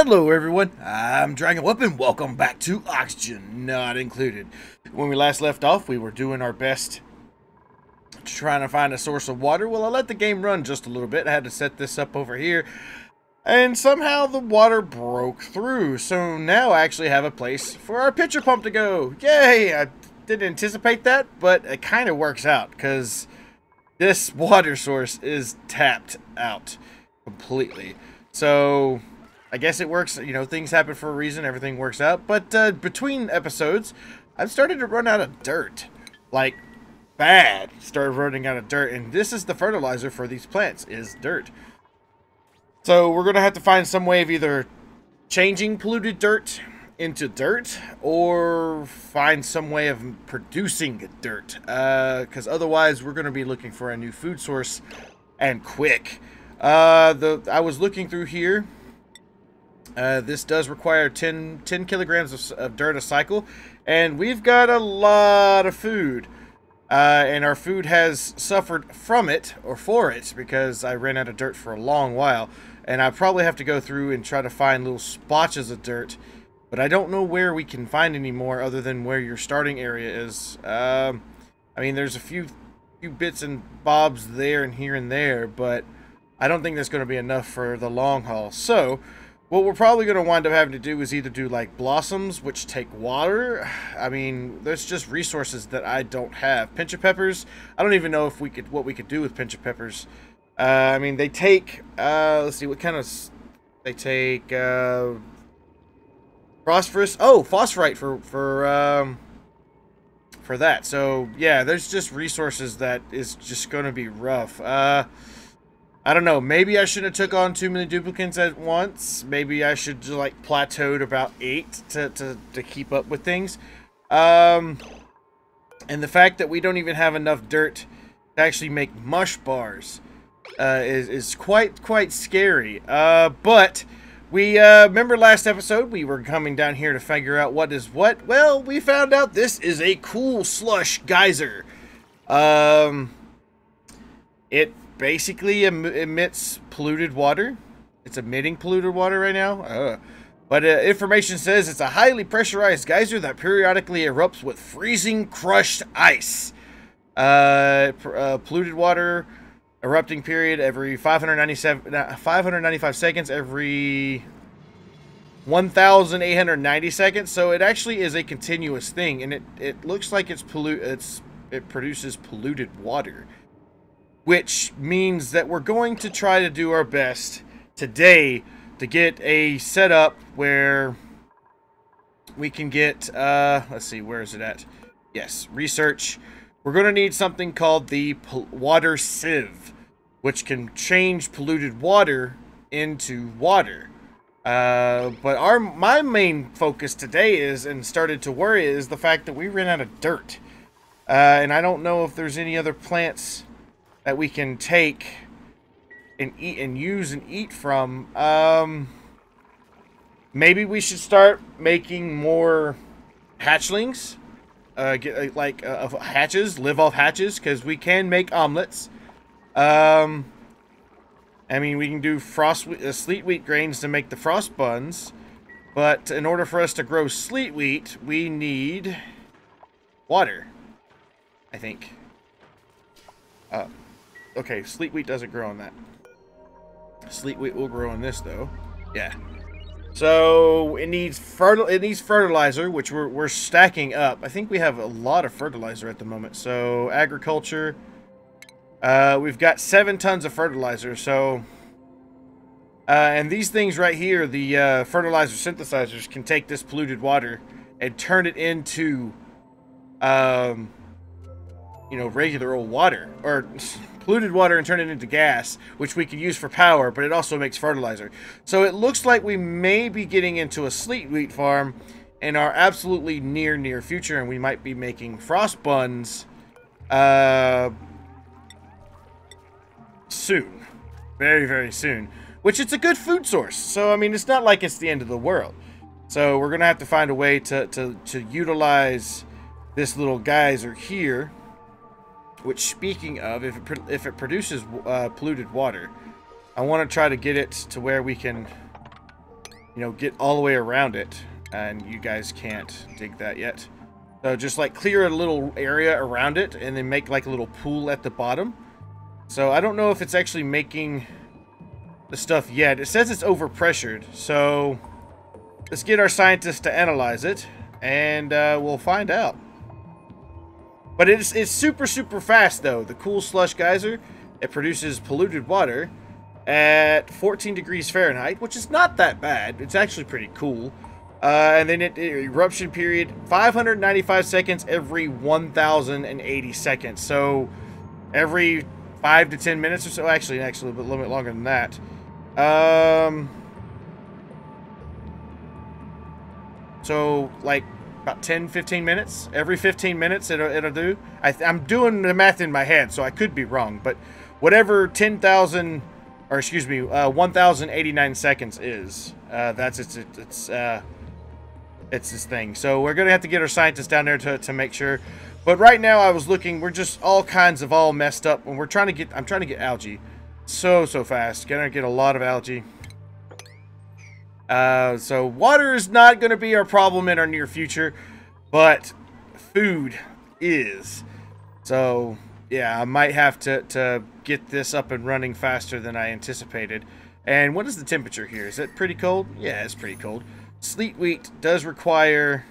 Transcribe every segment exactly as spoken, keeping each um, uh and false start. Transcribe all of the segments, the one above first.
Hello everyone, I'm Dragonwhelp and welcome back to Oxygen Not Included. When we last left off, we were doing our best trying to find a source of water. Well, I let the game run just a little bit. I had to set this up over here. And somehow the water broke through. So now I actually have a place for our pitcher pump to go. Yay! I didn't anticipate that, but it kind of works out because this water source is tapped out completely. So I guess it works, you know, things happen for a reason, everything works out. But uh, between episodes, I've started to run out of dirt. Like, bad. Started running out of dirt. And this is the fertilizer for these plants, is dirt. So we're going to have to find some way of either changing polluted dirt into dirt, or find some way of producing dirt. Because uh, otherwise, we're going to be looking for a new food source, and quick. Uh, the I was looking through here. Uh, this does require ten, ten kilograms of, of dirt a cycle, and we've got a lot of food, uh, and our food has suffered from it, or for it, because I ran out of dirt for a long while, and I probably have to go through and try to find little splotches of dirt, but I don't know where we can find any more other than where your starting area is. Um, I mean, there's a few, few bits and bobs there and here and there, but I don't think that's going to be enough for the long haul, so what we're probably going to wind up having to do is either do like blossoms, which take water. I mean, there's just resources that I don't have. Pinch of peppers. I don't even know if we could what we could do with pinch of peppers. Uh, I mean, they take. Uh, let's see, what kind of they take. Uh, phosphorus. Oh, phosphorite for for um, for that. So yeah, there's just resources that is just going to be rough. Uh, I don't know, maybe I shouldn't have took on too many duplicates at once. Maybe I should just like plateaued about eight to, to, to keep up with things. Um, and the fact that we don't even have enough dirt to actually make mush bars uh, is, is quite, quite scary. Uh, but we uh, remember last episode we were coming down here to figure out what is what. Well, we found out this is a cool slush geyser. Um, it... basically em emits polluted water. It's emitting polluted water right now. Uh, but uh, information says it's a highly pressurized geyser that periodically erupts with freezing crushed ice. Uh, uh, polluted water erupting period every five hundred ninety-seven, five hundred ninety-five seconds, every one thousand eight hundred ninety seconds. So it actually is a continuous thing, and it, it looks like it's pollu it's it produces polluted water. Which means that we're going to try to do our best today to get a setup where we can get, uh, let's see, where is it at? Yes, research. We're going to need something called the water sieve, which can change polluted water into water. Uh, but our my main focus today is, and started to worry, is the fact that we ran out of dirt. Uh, and I don't know if there's any other plants that we can take and eat and use and eat from. Um, maybe we should start making more hatchlings, uh, get, like uh, hatches, live off hatches, because we can make omelets. Um, I mean, we can do frost uh, sleet wheat grains to make the frost buns, but in order for us to grow sleet wheat, we need water, I think. Uh, Okay, sleet wheat doesn't grow on that. Sleet wheat will grow on this though. Yeah. So it needs fertile. It needs fertilizer, which we're we're stacking up. I think we have a lot of fertilizer at the moment. So agriculture. Uh, we've got seven tons of fertilizer. So. Uh, and these things right here, the uh, fertilizer synthesizers, can take this polluted water and turn it into, um, you know, regular old water or. polluted water and turn it into gas, which we can use for power, but it also makes fertilizer. So it looks like we may be getting into a sleet wheat farm in our absolutely near near future, and we might be making frost buns uh, soon, very very soon, which it's a good food source. So I mean, it's not like it's the end of the world. So we're gonna have to find a way to to, to utilize this little geyser here. Which, speaking of, if it, if it produces uh, polluted water, I want to try to get it to where we can you know, get all the way around it, and you guys can't dig that yet. So just like clear a little area around it and then make like a little pool at the bottom. So I don't know if it's actually making the stuff yet. It says it's overpressured, so let's get our scientists to analyze it, and uh, we'll find out. But it's, it's super, super fast, though. The cool slush geyser, it produces polluted water at fourteen degrees Fahrenheit, which is not that bad. It's actually pretty cool. Uh, and then it, it eruption period, five hundred ninety-five seconds every one thousand eighty seconds. So every five to ten minutes or so. Actually, actually a little bit longer than that. Um, so, like, about ten, fifteen minutes. Every fifteen minutes it'll, it'll do. I th I'm doing the math in my head, so I could be wrong. But whatever ten thousand, or excuse me, uh, one thousand eighty-nine seconds is, uh, that's its, its, its, uh, it's this thing. So we're going to have to get our scientists down there to, to make sure. But right now I was looking, we're just all kinds of all messed up. And we're trying to get, I'm trying to get algae so, so fast. Going to get a lot of algae. Uh, so water is not going to be our problem in our near future, but food is. So yeah, I might have to, to get this up and running faster than I anticipated. And what is the temperature here? Is it pretty cold? Yeah, it's pretty cold. Sleet wheat does require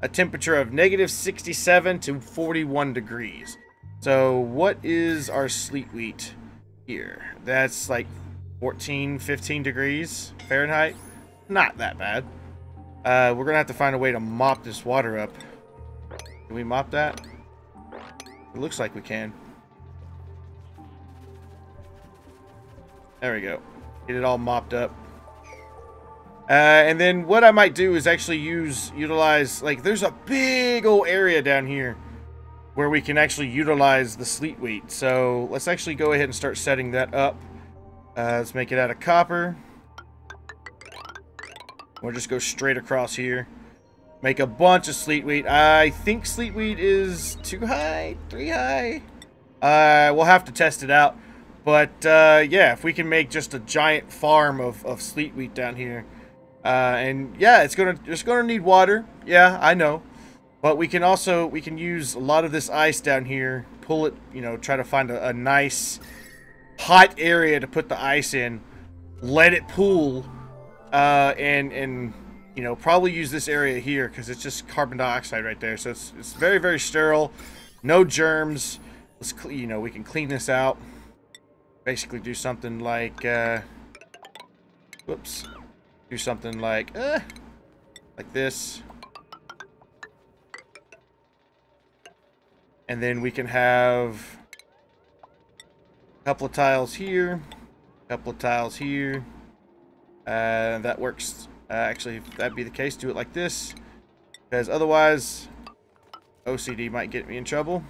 a temperature of negative sixty-seven to forty-one degrees. So what is our sleet wheat here? That's like fourteen, fifteen degrees Fahrenheit. Not that bad. Uh, we're gonna have to find a way to mop this water up. Can we mop that? It looks like we can. There we go. Get it all mopped up. Uh, and then what I might do is actually use, utilize, like, there's a big old area down here where we can actually utilize the sleet wheat. So let's actually go ahead and start setting that up. Uh, let's make it out of copper. We'll just go straight across here. Make a bunch of sleet wheat. I think sleet wheat is two high, three high. Uh, we'll have to test it out. But uh, yeah, if we can make just a giant farm of, of sleet wheat down here. Uh, and yeah, it's gonna it's gonna need water. Yeah, I know. But we can also, we can use a lot of this ice down here. Pull it, you know, try to find a, a nice hot area to put the ice in. Let it pool. Uh, and, and, you know, probably use this area here because it's just carbon dioxide right there. So it's, it's very, very sterile. No germs. Let's, you know, we can clean this out. Basically do something like, uh, whoops. Do something like, uh, like this. And then we can have a couple of tiles here. A couple of tiles here. Uh, that works. Uh, actually, if that'd be the case, do it like this, because otherwise O C D might get me in trouble.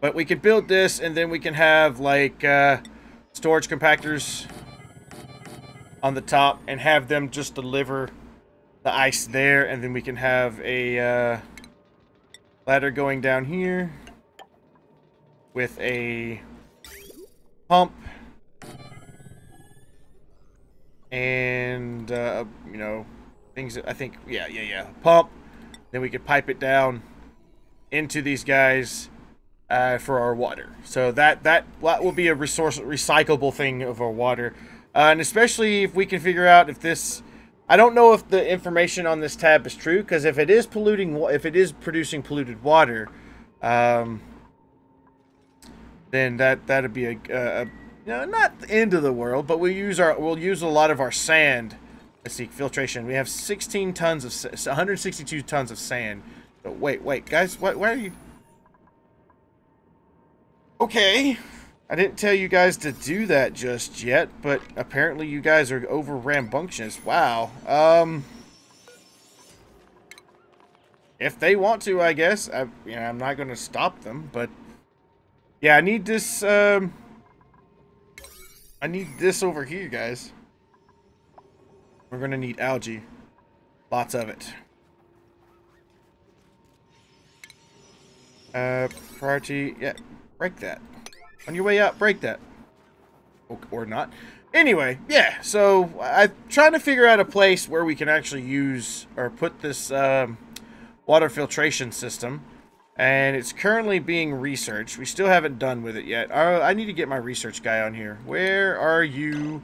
But we could build this, and then we can have like uh, storage compactors on the top and have them just deliver the ice there, and then we can have a uh, ladder going down here with a pump. And, uh, you know, things that I think, yeah, yeah, yeah. Pump. Then we could pipe it down into these guys uh, for our water. So that, that that will be a resource recyclable thing of our water. Uh, and especially if we can figure out if this, I don't know if the information on this tab is true. Because if it is polluting, if it is producing polluted water, um, then that, that'd be a, a, a no, not the end of the world, but we'll use our we'll use a lot of our sand. Let's see, filtration. We have sixteen tons of one hundred sixty-two tons of sand. But wait, wait, guys, what? Where are you? Okay, I didn't tell you guys to do that just yet, but apparently you guys are over rambunctious. Wow. Um, if they want to, I guess. I, you know, I'm not going to stop them, but yeah, I need this. Um, I need this over here, guys. We're gonna need algae. Lots of it. Uh, priority, yeah, break that. On your way out, break that. Or, or not. Anyway, yeah, so I'm trying to figure out a place where we can actually use or put this um, water filtration system, and it's currently being researched. We still haven't done with it yet. Uh, I need to get my research guy on here. Where are you,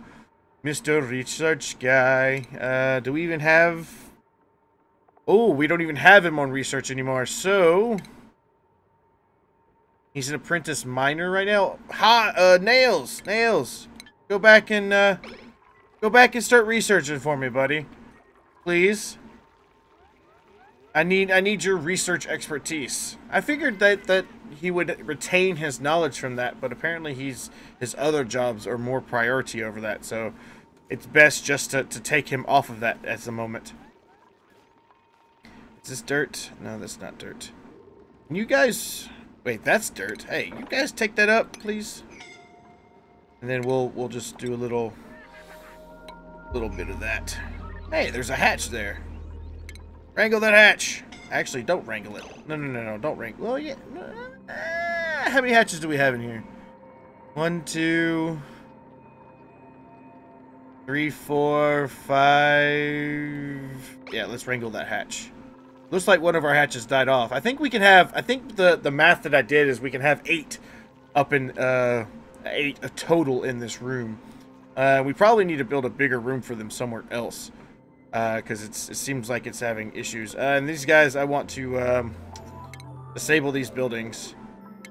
Mister Research Guy? Uh, do we even have... Oh, we don't even have him on research anymore, so... He's an apprentice miner right now. Ha! Uh, Nails! Nails! Go back and, uh, go back and start researching for me, buddy. Please. I need, I need your research expertise. I figured that, that he would retain his knowledge from that, but apparently he's, his other jobs are more priority over that, so it's best just to, to take him off of that at the moment. Is this dirt? No, that's not dirt. Can you guys, wait, that's dirt. Hey, you guys take that up, please? And then we'll we'll just do a little little bit of that. Hey, there's a hatch there. Wrangle that hatch. Actually, don't wrangle it. No, no, no, no, don't wrangle. Well, yeah. Uh, how many hatches do we have in here? One, two, three, four, five. Yeah, let's wrangle that hatch. Looks like one of our hatches died off. I think we can have. I think the the math that I did is we can have eight up in. Uh, Eight a total in this room. Uh, we probably need to build a bigger room for them somewhere else, because uh, it's it seems like it's having issues. Uh, and these guys, I want to um, disable these buildings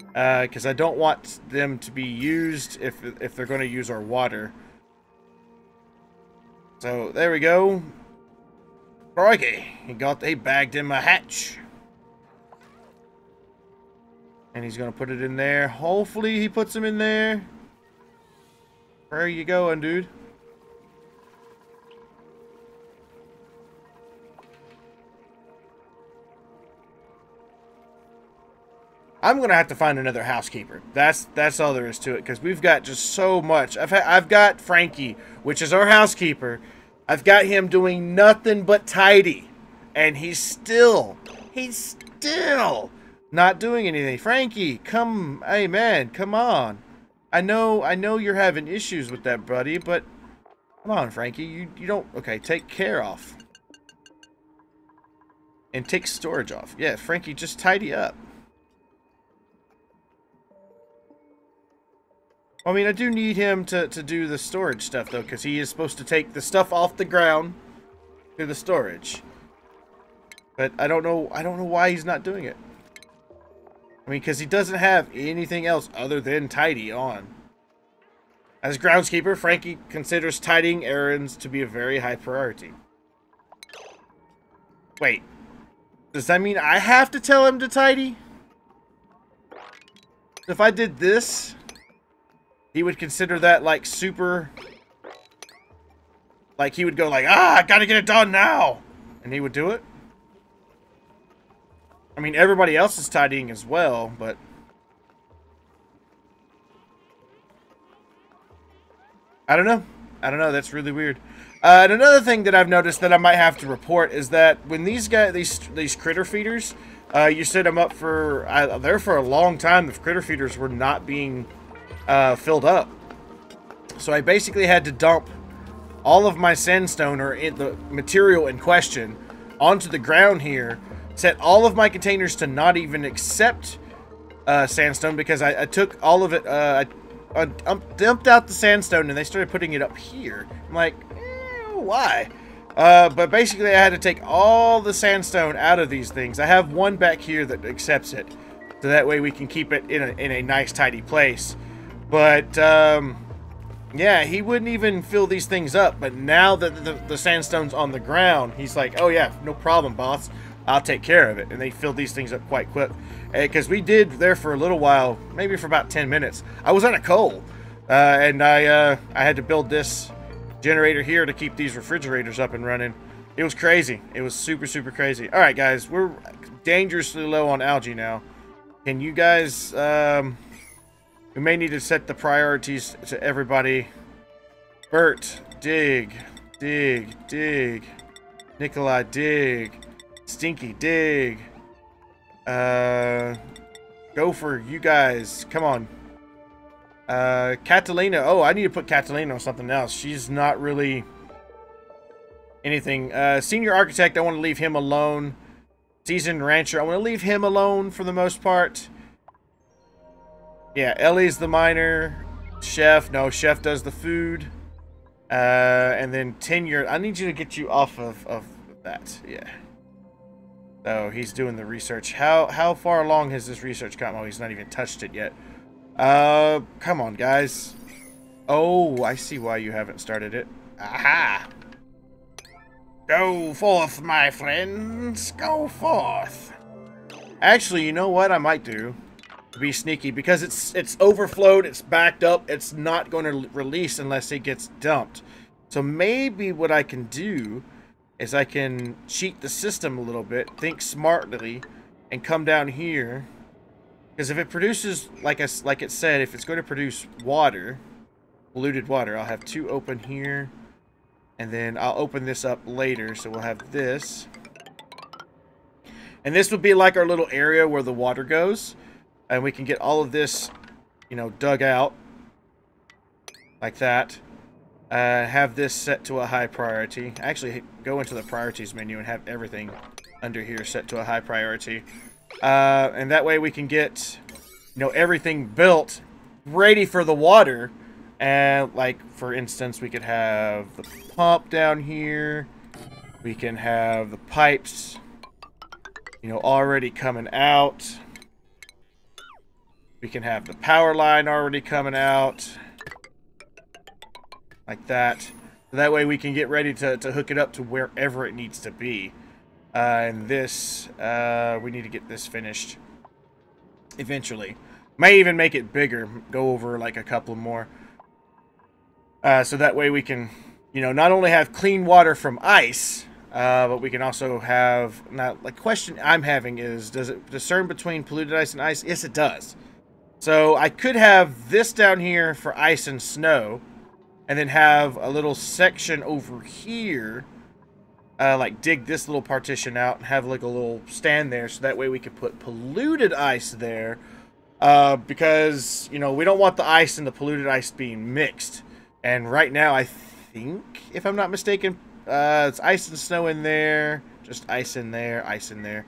because uh, I don't want them to be used if if they're going to use our water. So there we go. Crikey, he got they bagged in my hatch. And he's going to put it in there. Hopefully he puts him in there. Where are you going, dude? I'm going to have to find another housekeeper. That's that's all there is to it. Because we've got just so much. I've, ha I've got Frankie, which is our housekeeper. I've got him doing nothing but tidy. And he's still... He's still... not doing anything. Frankie, come, hey man, come on. I know, I know you're having issues with that, buddy, but come on, Frankie, you, you don't, okay, take care off. And take storage off. Yeah, Frankie, just tidy up. I mean, I do need him to, to do the storage stuff, though, because he is supposed to take the stuff off the ground to the storage. But I don't know, I don't know why he's not doing it. I mean, because he doesn't have anything else other than tidy on. As groundskeeper, Frankie considers tidying errands to be a very high priority. Wait. Does that mean I have to tell him to tidy? If I did this, he would consider that, like, super... Like, he would go like, ah, I gotta get it done now! And he would do it? I mean, everybody else is tidying as well, but... I don't know. I don't know. That's really weird. Uh, and another thing that I've noticed that I might have to report is that when these guys, these these critter feeders, uh, you set them up for... Uh, there for a long time, the critter feeders were not being uh, filled up. So I basically had to dump all of my sandstone, or in the material in question, onto the ground here. Set all of my containers to not even accept uh, sandstone because I, I took all of it, uh, I, I dumped out the sandstone and they started putting it up here. I'm like, eh, why? Uh, but basically I had to take all the sandstone out of these things. I have one back here that accepts it. So that way we can keep it in a, in a nice tidy place. But um, yeah, he wouldn't even fill these things up. But now that the, the sandstone's on the ground, he's like, oh yeah, no problem, boss. I'll take care of it. And they filled these things up quite quick. Because we did there for a little while, maybe for about ten minutes. I was on a coal. Uh, and I uh, I had to build this generator here to keep these refrigerators up and running. It was crazy. It was super, super crazy. All right, guys. We're dangerously low on algae now. Can you guys... Um, we may need to set the priorities to everybody. Bert, dig. Dig, dig. Nikolai, dig. Stinky, dig. Uh, Gopher, you guys, come on. Uh, Catalina. Oh, I need to put Catalina on something else. She's not really anything. Uh, Senior Architect, I want to leave him alone. Seasoned Rancher, I want to leave him alone for the most part. Yeah, Ellie's the miner. Chef, no, Chef does the food. Uh, and then Tenure, I need you to get you off of, of that. Yeah. So he's doing the research. How how far along has this research gotten? Oh, he's not even touched it yet. Uh, come on, guys. Oh, I see why you haven't started it. Aha! Go forth, my friends. Go forth. Actually, you know what I might do? To be sneaky, because it's it's overflowed, it's backed up, it's not going to release unless it gets dumped. So maybe what I can do is I can cheat the system a little bit, think smartly, and come down here. Because if it produces, like I, like it said, if it's going to produce water, polluted water, I'll have two open here. And then I'll open this up later, so we'll have this. And this would be like our little area where the water goes. And we can get all of this, you know, dug out. Like that. Uh, have this set to a high priority. Actually, go into the priorities menu and have everything under here set to a high priority. Uh, and that way we can get, you know, everything built ready for the water. And, like, for instance, we could have the pump down here. We can have the pipes, you know, already coming out. We can have the power line already coming out. Like that. That way we can get ready to, to hook it up to wherever it needs to be. Uh, and this, uh, we need to get this finished eventually. May even make it bigger. Go over, like, a couple more. Uh, so that way we can, you know, not only have clean water from ice, uh, but we can also have... Now, the question I'm having is, does it discern between polluted ice and ice? Yes, it does. So I could have this down here for ice and snow, and then have a little section over here, uh, like dig this little partition out and have like a little stand there, so that way we could put polluted ice there, uh, because, you know, we don't want the ice and the polluted ice being mixed. And right now, I think, if I'm not mistaken, uh, it's ice and snow in there. Just ice in there, ice in there.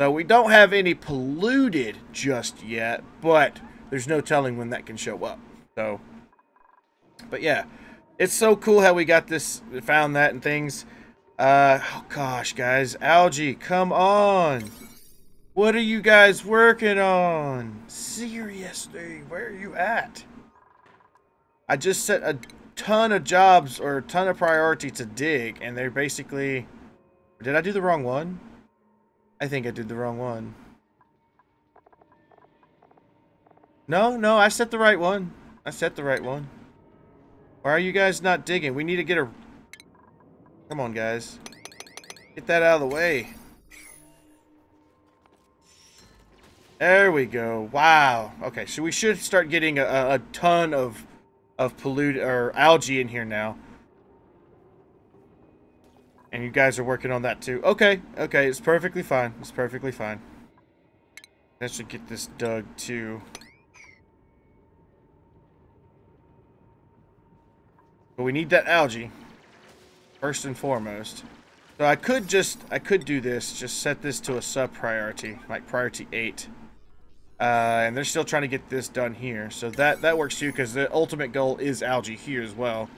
So we don't have any polluted just yet, but there's no telling when that can show up. So, but yeah, it's so cool how we got this, found that and things. Uh, oh gosh, guys, algae, come on. What are you guys working on? Seriously, where are you at? I just set a ton of jobs or a ton of priority to dig, and they're basically... Did I do the wrong one? I think I did the wrong one. No, no, I set the right one. I set the right one. Why are you guys not digging? We need to get a... Come on, guys. Get that out of the way. There we go. Wow. Okay, so we should start getting a, a ton of... of pollute or algae in here now, and you guys are working on that too. Okay, okay, it's perfectly fine. It's perfectly fine. That should get this dug too. But we need that algae first and foremost. So I could just, I could do this. Just set this to a sub priority, like priority eight. Uh, and they're still trying to get this done here. So that, that works too, because the ultimate goal is algae here as well.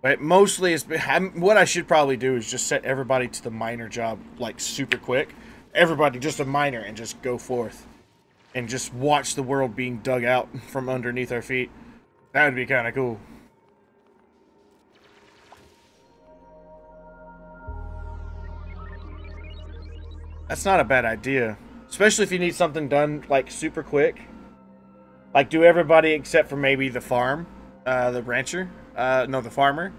But mostly, it's been, I'm, what I should probably do is just set everybody to the miner job, like, super quick. Everybody, just a miner, and just go forth. And just watch the world being dug out from underneath our feet. That would be kind of cool. That's not a bad idea. Especially if you need something done, like, super quick. Like, do everybody except for maybe the farm. Uh, the rancher. Uh, no, the farmer.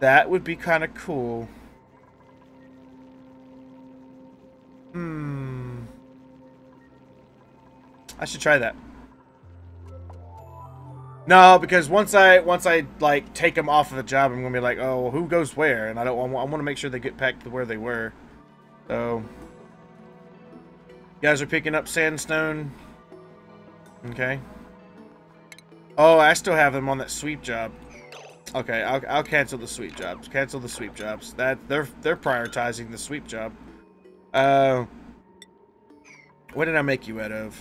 That would be kind of cool. Hmm. I should try that. No, because once I, once I, like, take them off of the job, I'm going to be like, oh, well, who goes where? And I don't, I want to make sure they get back to where they were. So... You guys are picking up sandstone. Okay. Oh, I still have them on that sweep job. Okay, I'll, I'll cancel the sweep jobs. Cancel the sweep jobs. That they're they're prioritizing the sweep job. Uh, what did I make you out of?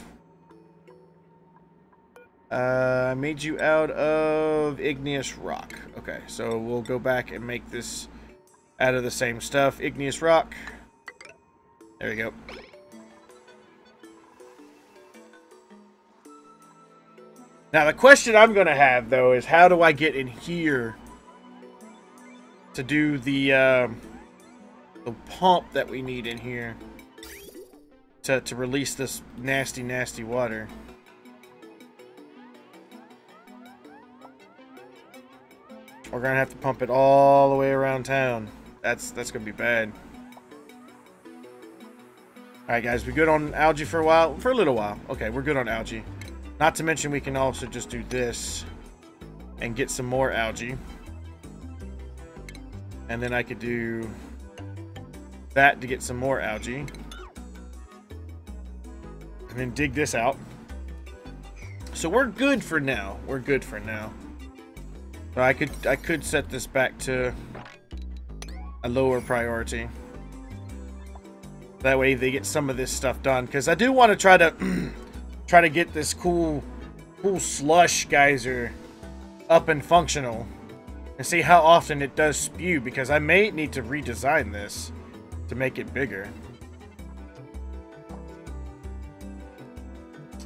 Uh, I made you out of igneous rock. Okay, so we'll go back and make this out of the same stuff. Igneous rock. There we go. Now the question I'm gonna have though is how do I get in here to do the um, the pump that we need in here to to release this nasty nasty water. We're gonna have to pump it all the way around town. That's that's gonna be bad. All right, guys, we good on algae for a while, for a little while. Okay, we're good on algae. Not to mention we can also just do this and get some more algae. And then I could do that to get some more algae. And then dig this out. So we're good for now. We're good for now. But I could I could set this back to a lower priority. That way they get some of this stuff done. Because I do want to try to... try to get this cool cool slush geyser up and functional and see how often it does spew, because I may need to redesign this to make it bigger,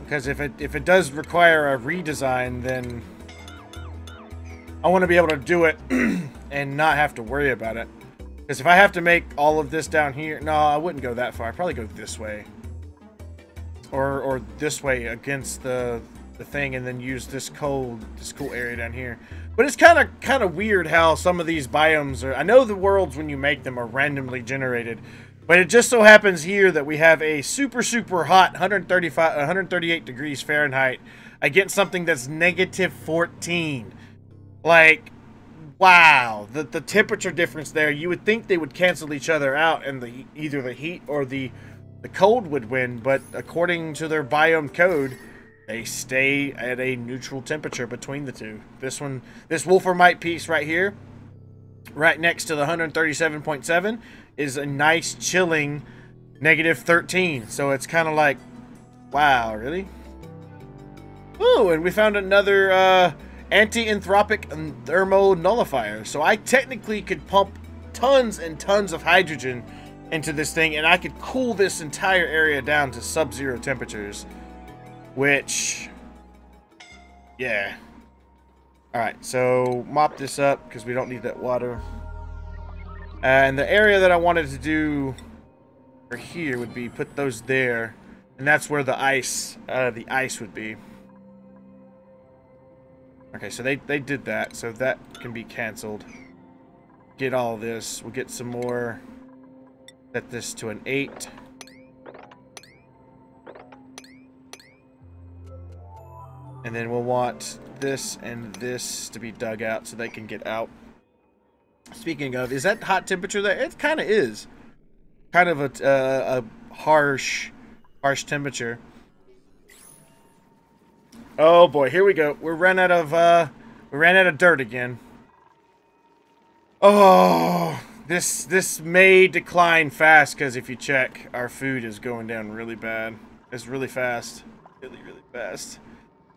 because if it if it does require a redesign, then I want to be able to do it and not have to worry about it. Because if I have to make all of this down here, no, I wouldn't go that far. I'd probably go this way. Or, or this way against the, the thing, and then use this cold, this cool area down here. But it's kind of kind of weird how some of these biomes are. I know the worlds when you make them are randomly generated, but it just so happens here that we have a super super hot one thirty-five, one thirty-eight degrees Fahrenheit against something that's negative fourteen. Like, wow, the the temperature difference there. You would think they would cancel each other out, and the either the heat or the The cold would win, but according to their biome code, they stay at a neutral temperature between the two. This one, this wolframite piece right here, right next to the one thirty-seven point seven, is a nice chilling negative thirteen. So it's kind of like, wow, really? Ooh, and we found another uh, anti-anthropic thermo-nullifier. So I technically could pump tons and tons of hydrogen into this thing, and I could cool this entire area down to sub-zero temperatures, which, yeah. Alright, so mop this up because we don't need that water. And the area that I wanted to do for here would be put those there, and that's where the ice uh, the ice would be. Okay, so they, they did that, so that can be cancelled. Get all this, we'll get some more. Set this to an eight. And then we'll want this and this to be dug out so they can get out. Speaking of, is that hot temperature there? It kind of is. Kind of a, uh, a harsh, harsh temperature. Oh boy, here we go. We ran out of, uh, we ran out of dirt again. Oh... This this may decline fast, because if you check, our food is going down really bad. It's really fast. Really, really fast.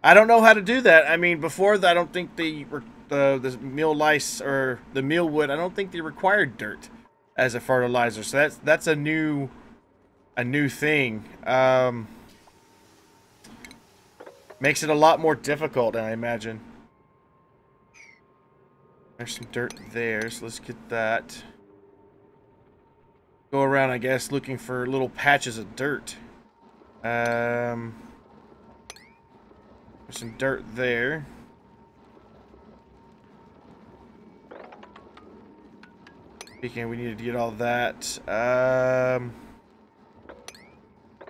I don't know how to do that. I mean, before, the, I don't think the, the, the meal lice or the meal wood, I don't think they required dirt as a fertilizer. So that's that's a new, a new thing. Um, makes it a lot more difficult, I imagine. There's some dirt there, so let's get that. Go around, I guess, looking for little patches of dirt. Um, there's some dirt there. Speaking, we needed to get all that. Um,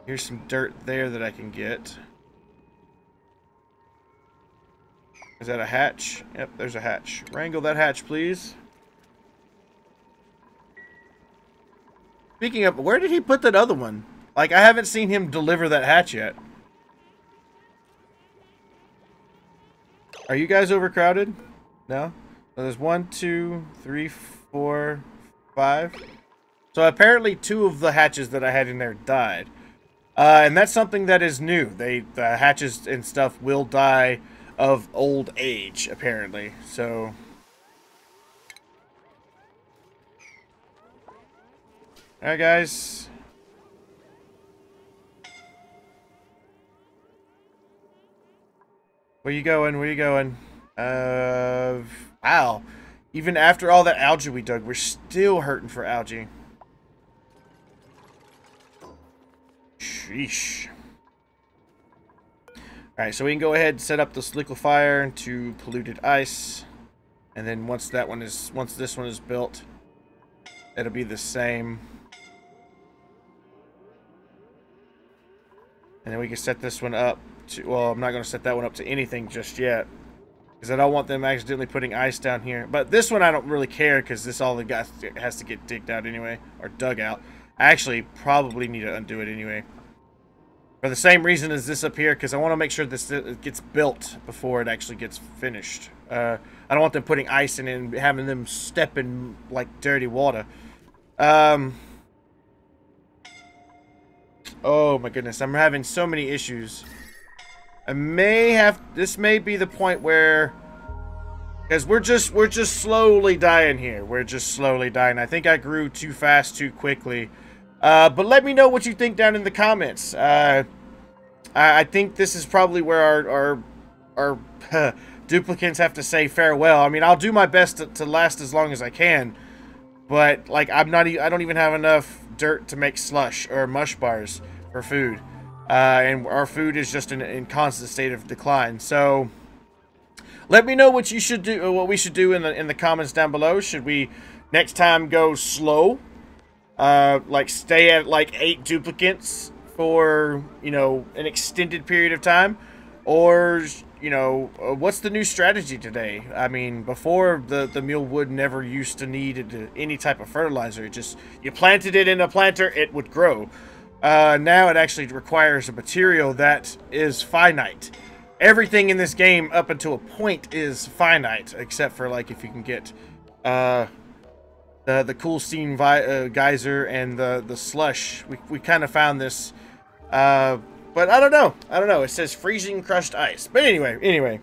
here's some dirt there that I can get. Is that a hatch? Yep, there's a hatch. Wrangle that hatch, please. Speaking of, where did he put that other one? Like, I haven't seen him deliver that hatch yet. Are you guys overcrowded? No? So there's one, two, three, four, five. So apparently two of the hatches that I had in there died. Uh, and that's something that is new. They, the hatches and stuff will die of old age, apparently. So... Alright, guys. Where you going? Where you going? Uh, wow. Even after all that algae we dug, we're still hurting for algae. Sheesh. Alright, so we can go ahead and set up this liquefier into polluted ice. And then once that one is, once this one is built, it'll be the same. And then we can set this one up to, well, I'm not going to set that one up to anything just yet. Because I don't want them accidentally putting ice down here. But this one I don't really care because this all the guys has to get digged out anyway. Or dug out. I actually probably need to undo it anyway. For the same reason as this up here. Because I want to make sure this gets built before it actually gets finished. Uh, I don't want them putting ice in it and having them step in like dirty water. Um... Oh my goodness, I'm having so many issues. I may have, this may be the point where, because we're just, we're just slowly dying here. We're just slowly dying. I think I grew too fast, too quickly. Uh, but let me know what you think down in the comments. Uh, I, I think this is probably where our, our, our duplicates have to say farewell. I mean, I'll do my best to, to last as long as I can. But, like, I'm not, I don't even have enough dirt to make slush or mush bars for food. Uh, and our food is just in, in constant state of decline. So, let me know what you should do, what we should do in the, in the comments down below. Should we next time go slow? Uh, like, stay at, like, eight duplicates for, you know, an extended period of time? Or... You know, uh, what's the new strategy today? I mean, before the, the mealwood never used to need any type of fertilizer. It just, you planted it in a planter, it would grow. Uh, now it actually requires a material that is finite. Everything in this game up until a point is finite, except for like if you can get uh, the, the cool steam vi uh, geyser and the, the slush. We, we kind of found this... Uh, But I don't know. I don't know. It says freezing crushed ice. But anyway, anyway.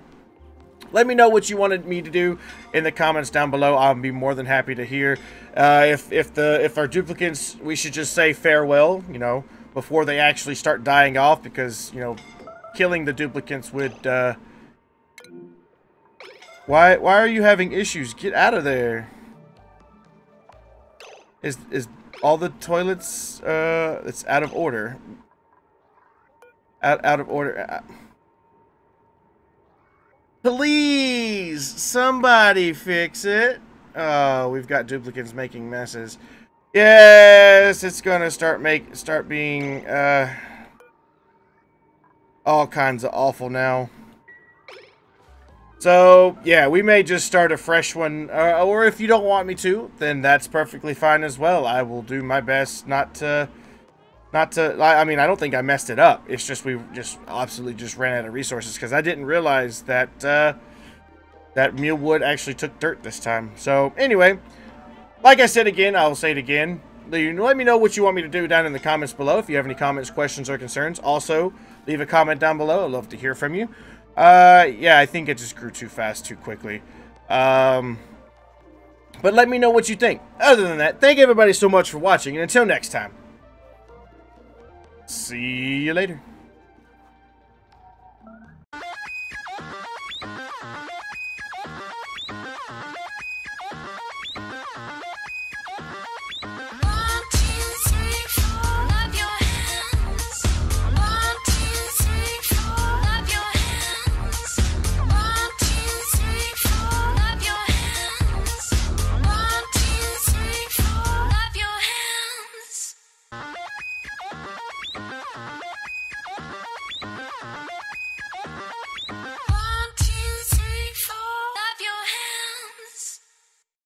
Let me know what you wanted me to do in the comments down below. I'll be more than happy to hear. Uh, if, if, the, if our duplicates, we should just say farewell, you know, before they actually start dying off. Because, you know, killing the duplicates would... Uh... Why, why are you having issues? Get out of there. Is, is all the toilets... Uh, it's out of order. Out, out of order. Please, somebody fix it. Oh, we've got duplicates making messes. Yes, it's gonna start make start being uh, all kinds of awful now. So yeah, we may just start a fresh one, uh, or if you don't want me to, then that's perfectly fine as well. I will do my best not to. Not to, I mean, I don't think I messed it up. It's just we just absolutely just ran out of resources because I didn't realize that uh, that mealwood actually took dirt this time. So anyway, like I said again, I'll say it again. Let me know what you want me to do down in the comments below if you have any comments, questions, or concerns. Also, leave a comment down below. I'd love to hear from you. Uh, yeah, I think it just grew too fast, too quickly. Um, but let me know what you think. Other than that, thank everybody so much for watching, and until next time. See you later.